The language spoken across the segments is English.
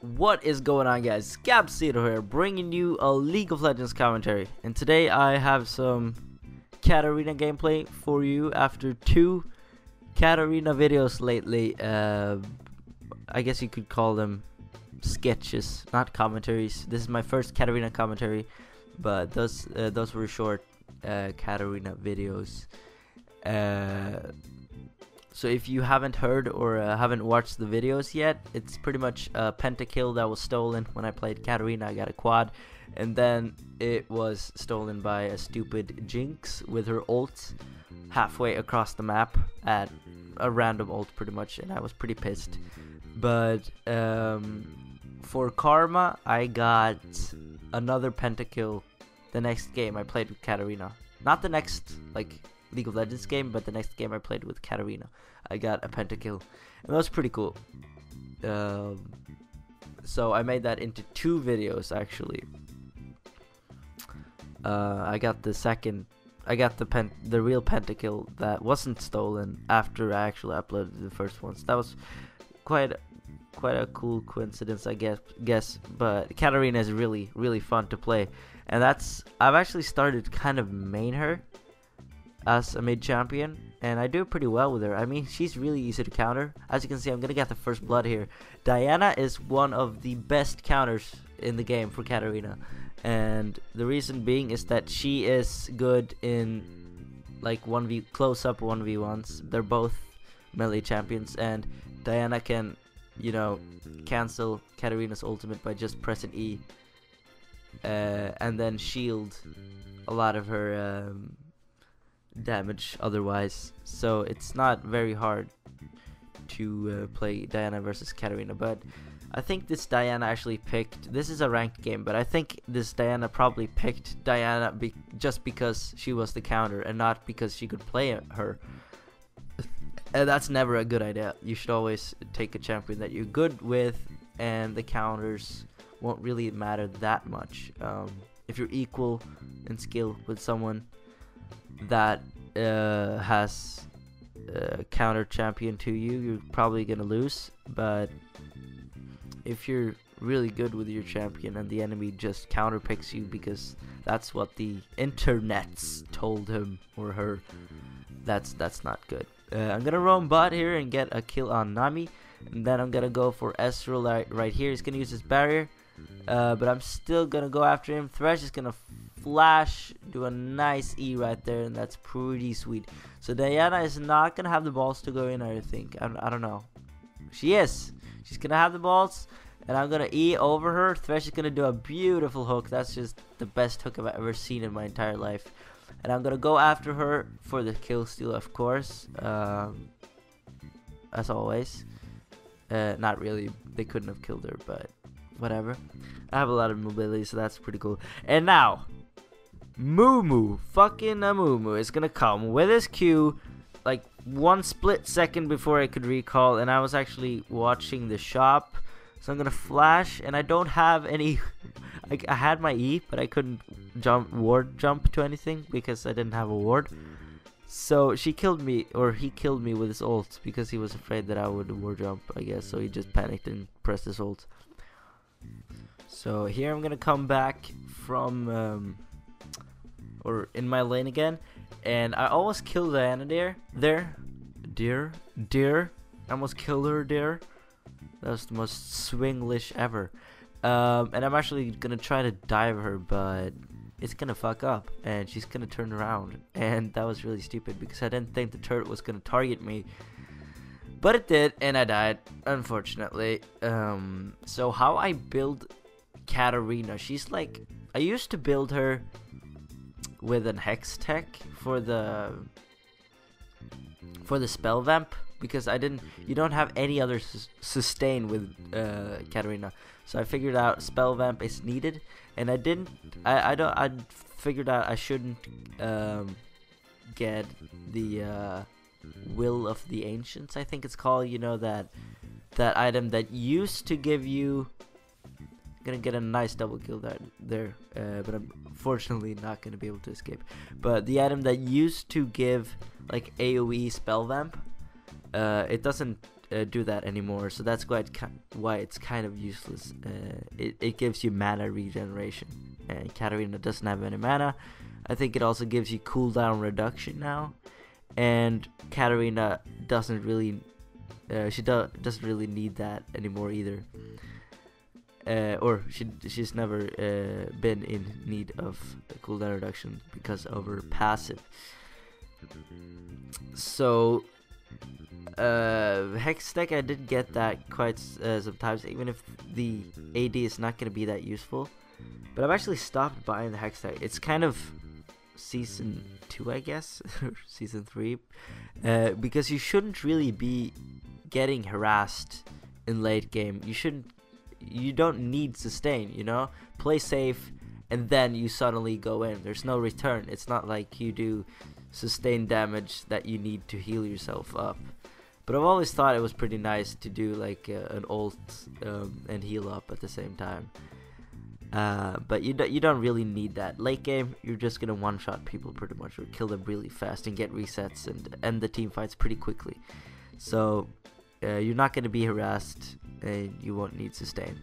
What is going on, guys? GabzitoHD here, bringing you a League of Legends commentary, and today I have some Katarina gameplay for you after two Katarina videos lately. I guess you could call them sketches, not commentaries. This is my first Katarina commentary, but those were short Katarina videos. So if you haven't heard or haven't watched the videos yet, it's pretty much a pentakill that was stolen when I played Katarina. I got a quad, and then it was stolen by a stupid Jinx with her ult halfway across the map at a random ult pretty much, and I was pretty pissed. But for karma, I got another pentakill the next game I played with Katarina. Not the next, like, League of Legends game, but the next game I played with Katarina, I got a pentakill, and that was pretty cool. So I made that into two videos, actually. I got the second, I got the real pentakill that wasn't stolen after I actually uploaded the first one. So that was quite a cool coincidence, I guess. But Katarina is really fun to play, and that's, I've actually started kind of main her as a mid champion, and I do pretty well with her. I mean, she's really easy to counter. As you can see, I'm gonna get the first blood here. Diana is one of the best counters in the game for Katarina, and the reason being is that she is good in like 1v close up 1v1s. They're both melee champions, and Diana can, you know, cancel Katarina's ultimate by just pressing E, and then shield a lot of her damage otherwise, so it's not very hard to play Diana versus Katarina. But I think this Diana actually picked, this is a ranked game, but I think this Diana probably picked Diana just because she was the counter and not because she could play her. And that's never a good idea. You should always take a champion that you're good with, and the counters won't really matter that much. If you're equal in skill with someone that has a counter champion to you, you're probably gonna lose. But if you're really good with your champion and the enemy just counter picks you because that's what the internets told him or her, that's not good. I'm gonna roam bot here and get a kill on Nami, and then I'm gonna go for Ezreal right here. He's gonna use his barrier, but I'm still gonna go after him. Thresh is gonna flash, do a nice E right there, and that's pretty sweet. So Diana is not gonna have the balls to go in, I think. I don't know. She is. She's gonna have the balls, and I'm gonna E over her. Thresh is gonna do a beautiful hook. That's just the best hook I've ever seen in my entire life. And I'm gonna go after her for the kill steal, of course. As always. Not really. They couldn't have killed her, but whatever. I have a lot of mobility, so that's pretty cool. And now, Mumu, fucking Mumu is gonna come with his Q like one split second before I could recall, and I was actually watching the shop. So I'm gonna flash, and I don't have any I had my E, but I couldn't ward jump to anything because I didn't have a ward. So she killed me, or he killed me with his ult because he was afraid that I would ward jump, I guess. So he just panicked and pressed his ult. So here I'm gonna come back from or in my lane again, and I almost killed Diana there. I almost killed her there. That was the most swinglish ever. And I'm actually gonna try to dive her, but it's gonna fuck up, and she's gonna turn around, and that was really stupid because I didn't think the turret was gonna target me, but it did, and I died, unfortunately. So how I build Katarina, she's like, I used to build her with an Hextech for the spell vamp, because I didn't, you don't have any other sustain with Katarina, so I figured out spell vamp is needed, and I didn't, I figured out I shouldn't get the Will of the Ancients, I think it's called, you know, that item that used to give you. Gonna get a nice double kill there, but I'm fortunately not gonna be able to escape. But the item that used to give like AoE spell vamp, it doesn't do that anymore, so that's why it's kind of useless. It gives you mana regeneration, and Katarina doesn't have any mana. I think it also gives you cooldown reduction now, and Katarina doesn't really doesn't really need that anymore either. Or she's never been in need of cooldown reduction because of her passive. So Hextech, I did get that quite sometimes, even if the AD is not going to be that useful. But I've actually stopped buying the Hextech. It's kind of season 2, I guess, or season 3, because you shouldn't really be getting harassed in late game. You don't need sustain, you know? Play safe, and then you suddenly go in. There's no return. It's not like you do sustained damage that you need to heal yourself up. But I've always thought it was pretty nice to do like an ult and heal up at the same time. But you don't really need that. Late game, you're just gonna one-shot people pretty much, or kill them really fast and get resets and end the team fights pretty quickly. So you're not gonna be harassed, and you won't need sustain.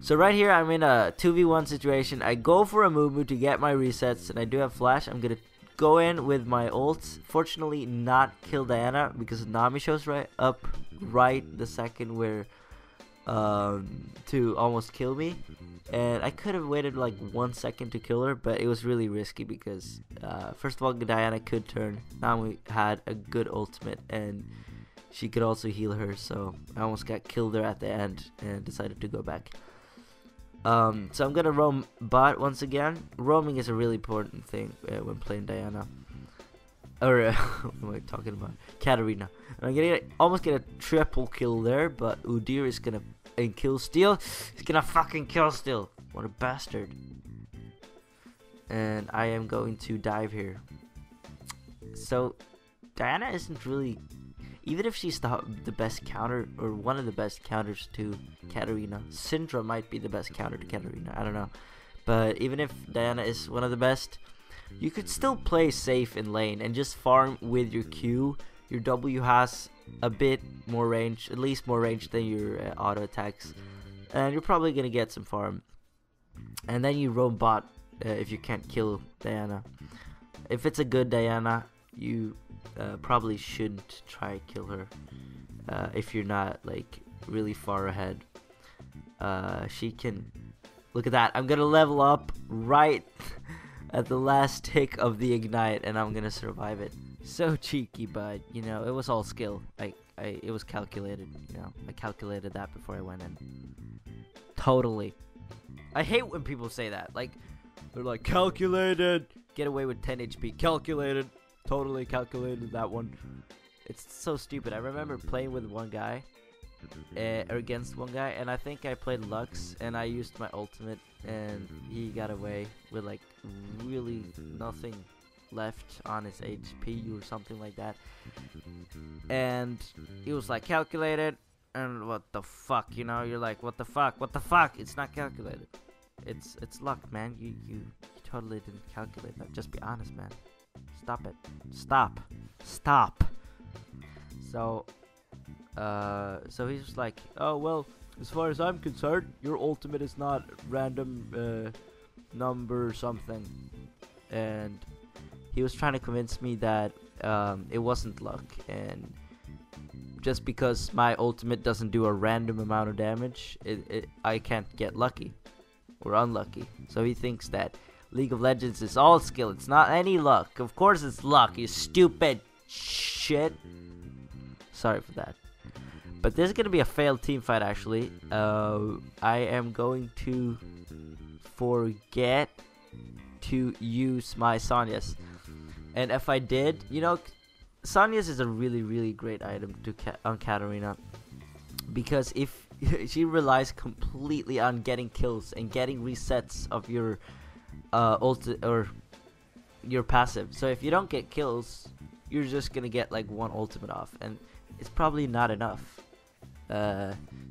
So right here I'm in a 2v1 situation. I go for a Mumu to get my resets, and I do have flash. I'm gonna go in with my ults. Fortunately, not kill Diana, because Nami shows up right the second where to almost kill me, and I could have waited like 1 second to kill her, but it was really risky because first of all, Diana could turn. Nami had a good ultimate, and she could also heal her, so I almost got killed there at the end and decided to go back. So I'm gonna roam bot once again. Roaming is a really important thing when playing Diana. Or what am I talking about? Katarina. And I'm gonna almost get a triple kill there, but Udyr is gonna kill steal. He's gonna fucking kill steal. What a bastard! And I am going to dive here. So Diana isn't really. Even if she's the best counter, or one of the best counters to Katarina, Syndra might be the best counter to Katarina, I don't know. But even if Diana is one of the best, you could still play safe in lane and just farm with your Q. Your W has a bit more range, at least more range than your auto attacks. And you're probably going to get some farm. And then you roam bot if you can't kill Diana. If it's a good Diana, you probably shouldn't try to kill her if you're not like really far ahead. She can look at that. I'm gonna level up right at the last tick of the ignite, and I'm gonna survive it. So cheeky, but you know, it was all skill. It was calculated. You know, I calculated that before I went in. Totally. I hate when people say that. Like, they're like, calculated. Get away with 10 HP. Calculated. Totally calculated that one. It's so stupid. I remember playing with one guy, or against one guy, and I think I played Lux, and I used my ultimate, and he got away with like really nothing left on his HP or something like that. And he was like, calculated, and what the fuck, you know? You're like, what the fuck? What the fuck? It's not calculated. It's luck, man. You totally didn't calculate that. Just be honest, man. Stop it. Stop. So so he's just like, oh well, as far as I'm concerned, your ultimate is not random number something. And he was trying to convince me that it wasn't luck, and just because my ultimate doesn't do a random amount of damage, I can't get lucky or unlucky. So he thinks that League of Legends is all skill. It's not any luck. Of course it's luck, you stupid shit. Sorry for that. But there's gonna be a failed team fight actually. I am going to forget to use my Sonya's. And if I did, you know, Sonya's is a really, really great item on Katarina, because if she relies completely on getting kills and getting resets of your ult or your passive. So if you don't get kills, you're just gonna get like one ultimate off, and it's probably not enough.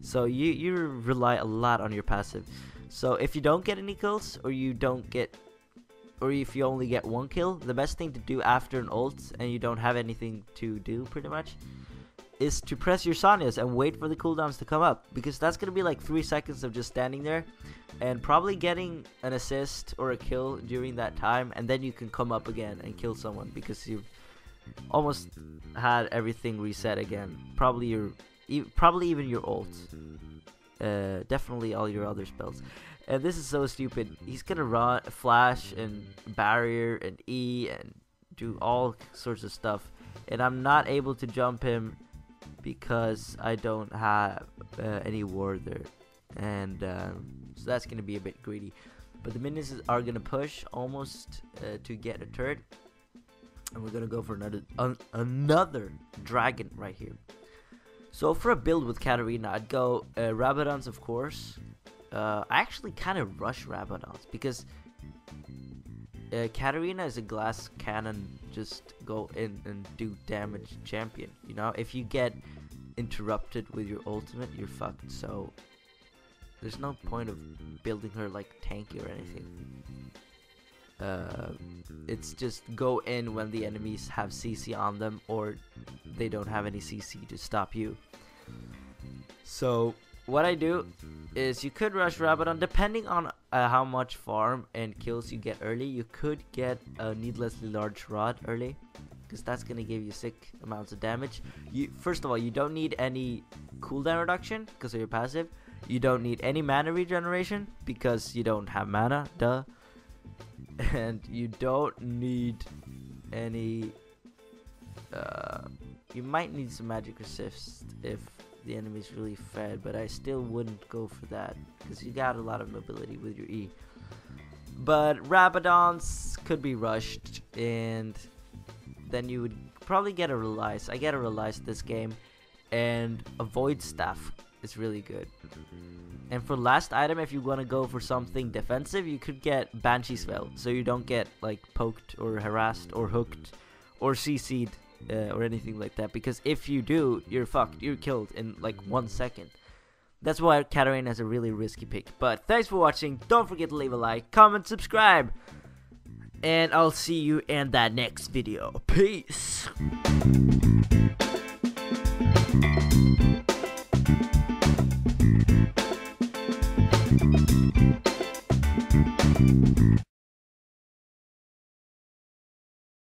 So you rely a lot on your passive. So if you don't get any kills, or if you only get one kill, the best thing to do after an ult and you don't have anything to do pretty much is to press your Sonya's and wait for the cooldowns to come up, because that's going to be like 3 seconds of just standing there and probably getting an assist or a kill during that time, and then you can come up again and kill someone because you've almost had everything reset again. Probably even your ult. Definitely all your other spells. And this is so stupid. He's going to run, flash and barrier and E and do all sorts of stuff. And I'm not able to jump him because I don't have any ward there. And so that's going to be a bit greedy. But the minions are going to push almost to get a turret. And we're going to go for another dragon right here. So for a build with Katarina, I'd go Rabadon's, of course. I actually kind of rush Rabadon's because Katarina is a glass cannon, just go in and do damage champion. You know, if you get interrupted with your ultimate, you're fucked. So there's no point of building her like tanky or anything. It's just go in when the enemies have CC on them or they don't have any CC to stop you. So what I do is you could rush Rabadon. Depending on how much farm and kills you get early, you could get a needlessly large rod early, because that's going to give you sick amounts of damage. First of all, you don't need any cooldown reduction because of your passive. You don't need any mana regeneration because you don't have mana, duh. And you don't need any, you might need some magic resist if the enemy's really fed, but I still wouldn't go for that because you got a lot of mobility with your E. But Rabadon's could be rushed, and then you would probably get a Relice. I get a Relice this game, and a Void Staff is really good. And for last item, if you want to go for something defensive, you could get Banshee's Veil, so you don't get like poked or harassed or hooked or CC'd or anything like that, because if you do, you're fucked, you're killed in like 1 second. That's why Katarina is a really risky pick. But thanks for watching, don't forget to leave a like, comment, subscribe, and I'll see you in that next video. Peace.